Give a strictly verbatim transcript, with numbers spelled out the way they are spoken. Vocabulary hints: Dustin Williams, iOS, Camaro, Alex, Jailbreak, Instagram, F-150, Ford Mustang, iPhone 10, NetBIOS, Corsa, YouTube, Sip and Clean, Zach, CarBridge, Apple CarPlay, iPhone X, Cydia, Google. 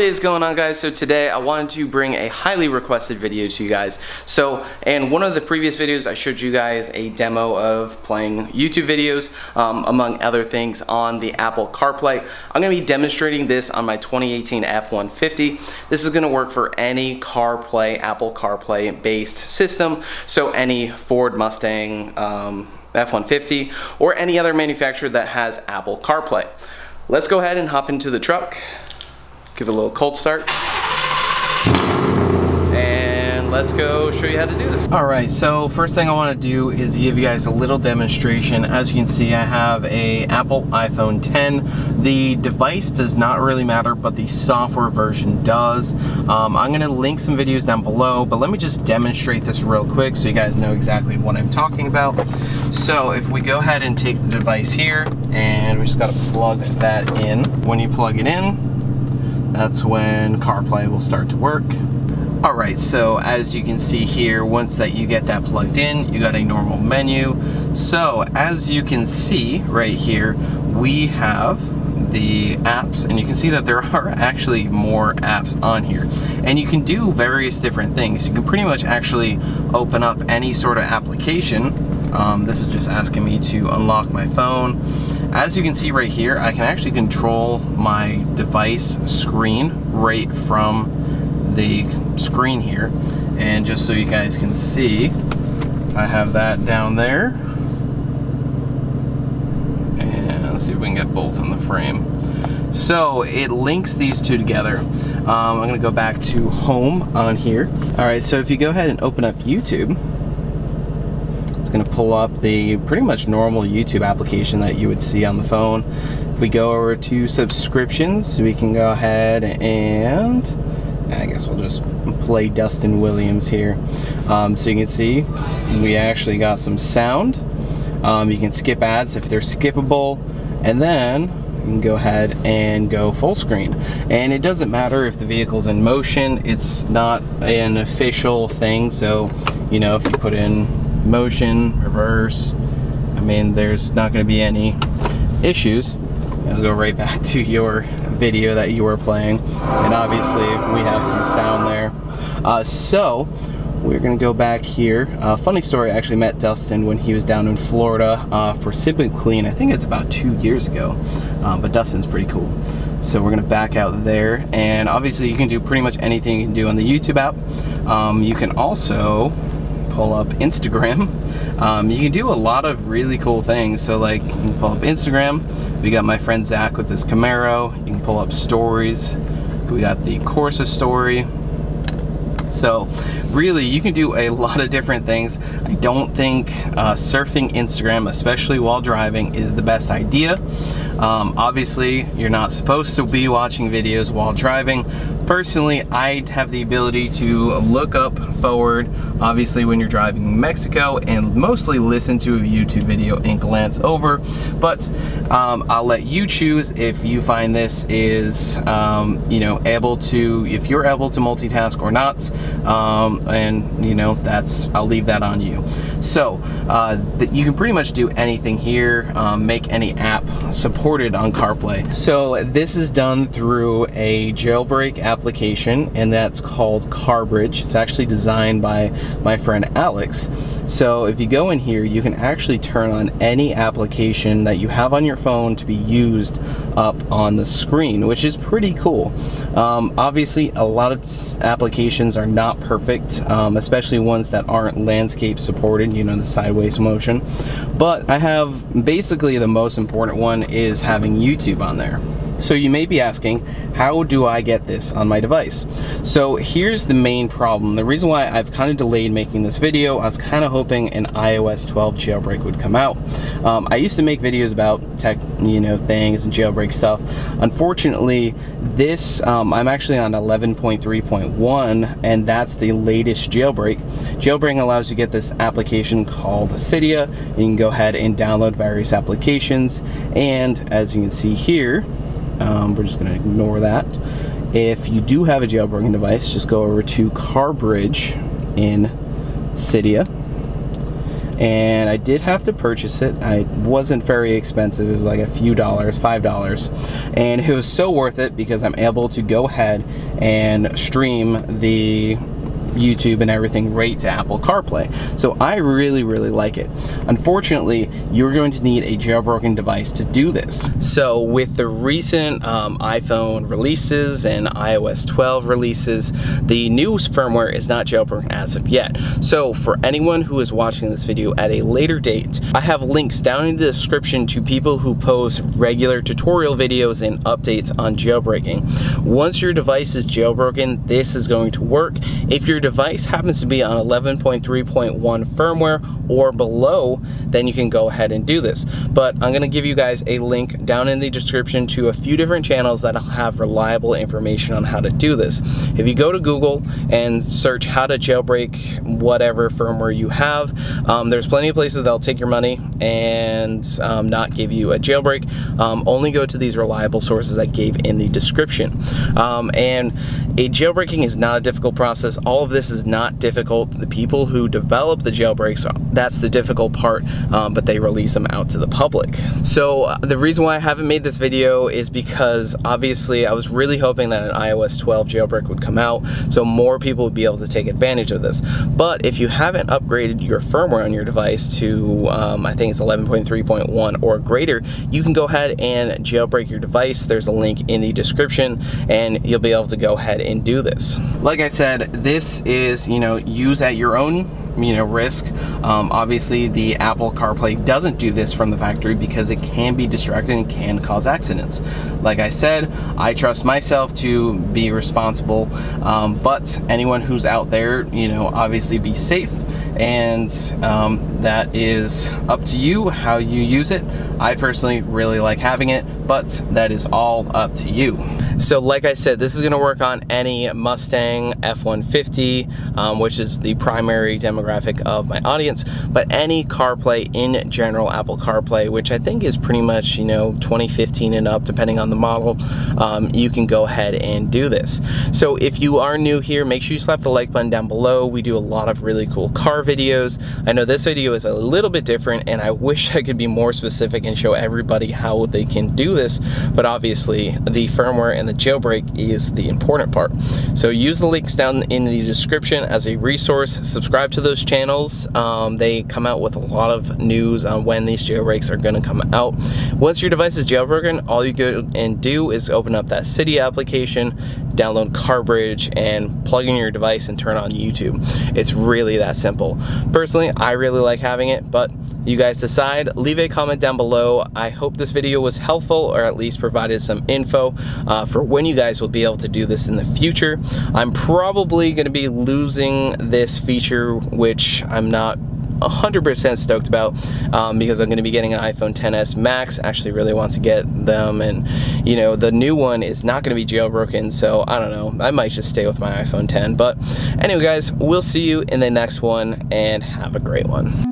What is going on, guys? So today I wanted to bring a highly requested video to you guys. So, and one of the previous videos I showed you guys a demo of playing YouTube videos, um, among other things, on the Apple CarPlay. I'm going to be demonstrating this on my twenty eighteen F one fifty. This is going to work for any CarPlay, Apple CarPlay based system. So any Ford Mustang, um, F one fifty, or any other manufacturer that has Apple CarPlay. Let's go ahead and hop into the truck. Give it a little cold start. And let's go show you how to do this. All right, so first thing I want to do is give you guys a little demonstration. As you can see, I have a Apple iPhone ten. The device does not really matter, but the software version does. Um, I'm gonna link some videos down below, but let me just demonstrate this real quick so you guys know exactly what I'm talking about. So if we go ahead and take the device here, and we just gotta plug that in. When you plug it in, that's when CarPlay will start to work. All right, so as you can see here, once that you get that plugged in, you got a normal menu. So as you can see right here, we have the apps, and you can see that there are actually more apps on here, and you can do various different things. You can pretty much actually open up any sort of application. Um, this is just asking me to unlock my phone. As you can see right here, I can actually control my device screen right from the screen here. And just so you guys can see, I have that down there. And let's see if we can get both in the frame. So it links these two together. Um, I'm gonna go back to home on here. All right, so if you go ahead and open up YouTube, going to pull up the pretty much normal YouTube application that you would see on the phone. If we go over to subscriptions, we can go ahead and I guess we'll just play Dustin Williams here. Um, so you can see we actually got some sound. Um, you can skip ads if they're skippable, and then you can go ahead and go full screen. And it doesn't matter if the vehicle's in motion. It's not an official thing, so you know, if you put in motion, reverse, I mean, there's not going to be any issues. I'll go right back to your video that you were playing, and obviously we have some sound there. Uh, so we're going to go back here. Uh, funny story, I actually met Dustin when he was down in Florida uh, for Sip and Clean. I think it's about two years ago, um, but Dustin's pretty cool. So we're going to back out there, and obviously you can do pretty much anything you can do on the YouTube app. Um, you can also pull up Instagram. Um, you can do a lot of really cool things. So like, you can pull up Instagram. We got my friend Zach with this Camaro. You can pull up stories. We got the Corsa story. So really, you can do a lot of different things. I don't think uh, surfing Instagram, especially while driving, is the best idea. Um, obviously, you're not supposed to be watching videos while driving. Personally, I have the ability to look up forward, obviously, when you're driving in Mexico, and mostly listen to a YouTube video and glance over. But um, I'll let you choose if you find this is, um, you know, able to, if you're able to multitask or not. Um, and you know, that's, I'll leave that on you. So uh, the, you can pretty much do anything here, um, make any app supported on CarPlay. So this is done through a jailbreak application, and that's called CarBridge. It's actually designed by my friend Alex. So if you go in here, you can actually turn on any application that you have on your phone to be used up on the screen, which is pretty cool. Um, obviously, a lot of applications are not perfect, um, especially ones that aren't landscape supported, you know, the sideways motion. But I have basically the most important one is having YouTube on there. So you may be asking, how do I get this on my device? So here's the main problem. The reason why I've kind of delayed making this video, I was kind of hoping an iOS twelve jailbreak would come out. Um, I used to make videos about tech, you know, things and jailbreak stuff. Unfortunately, this, um, I'm actually on eleven point three point one, and that's the latest jailbreak. Jailbreak allows you to get this application called Cydia. You can go ahead and download various applications. And as you can see here, Um, we're just going to ignore that. If you do have a jailbroken device, just go over to CarBridge in Cydia, and I did have to purchase it. It wasn't very expensive. It was like a few dollars, five dollars, and it was so worth it because I'm able to go ahead and stream the YouTube and everything right to Apple CarPlay. So I really, really like it. Unfortunately, you're going to need a jailbroken device to do this. So with the recent um, iPhone releases and i O S twelve releases, the new firmware is not jailbroken as of yet. So for anyone who is watching this video at a later date, I have links down in the description to people who post regular tutorial videos and updates on jailbreaking. Once your device is jailbroken, this is going to work. If you're device happens to be on eleven point three point one firmware or below, then you can go ahead and do this. But I'm going to give you guys a link down in the description to a few different channels that have reliable information on how to do this. If you go to Google and search how to jailbreak whatever firmware you have, um, there's plenty of places that'll take your money and um, not give you a jailbreak. Um, only go to these reliable sources I gave in the description. Um, and a jailbreaking is not a difficult process. All of this is not difficult. The people who develop the jailbreaks, that's the difficult part, um, but they release them out to the public. So uh, the reason why I haven't made this video is because obviously I was really hoping that an i O S twelve jailbreak would come out so more people would be able to take advantage of this. But if you haven't upgraded your firmware on your device to um, I think it's eleven point three point one or greater, you can go ahead and jailbreak your device. There's a link in the description and you'll be able to go ahead and do this. Like I said, this is, you know, use at your own you know risk. Um, obviously the Apple CarPlay doesn't do this from the factory because it can be distracting and can cause accidents. Like I said, I trust myself to be responsible, um, but anyone who's out there, you know, obviously be safe, and um, that is up to you how you use it. I personally really like having it, but that is all up to you. So like I said, this is going to work on any Mustang, F one fifty, um, which is the primary demographic of my audience, but any CarPlay in general, Apple CarPlay, which I think is pretty much, you know, twenty fifteen and up, depending on the model, um, you can go ahead and do this. So if you are new here, make sure you slap the like button down below. We do a lot of really cool car videos. I know this video is a little bit different, and I wish I could be more specific and show everybody how they can do this, but obviously the firmware and the jailbreak is the important part. So use the links down in the description as a resource. Subscribe to those channels. Um, they come out with a lot of news on when these jailbreaks are going to come out. Once your device is jailbroken, all you go and do is open up that Cydia application, download CarBridge, and plug in your device and turn on YouTube. It's really that simple. Personally, I really like having it, but you guys decide. Leave a comment down below. I hope this video was helpful, or at least provided some info uh, for when you guys will be able to do this in the future. I'm probably going to be losing this feature, which I'm not one hundred percent stoked about, um, because I'm going to be getting an iPhone ten S Max. Actually really want to get them, and you know, the new one is not going to be jailbroken, so I don't know, I might just stay with my iPhone ten. But anyway guys, we'll see you in the next one, and have a great one.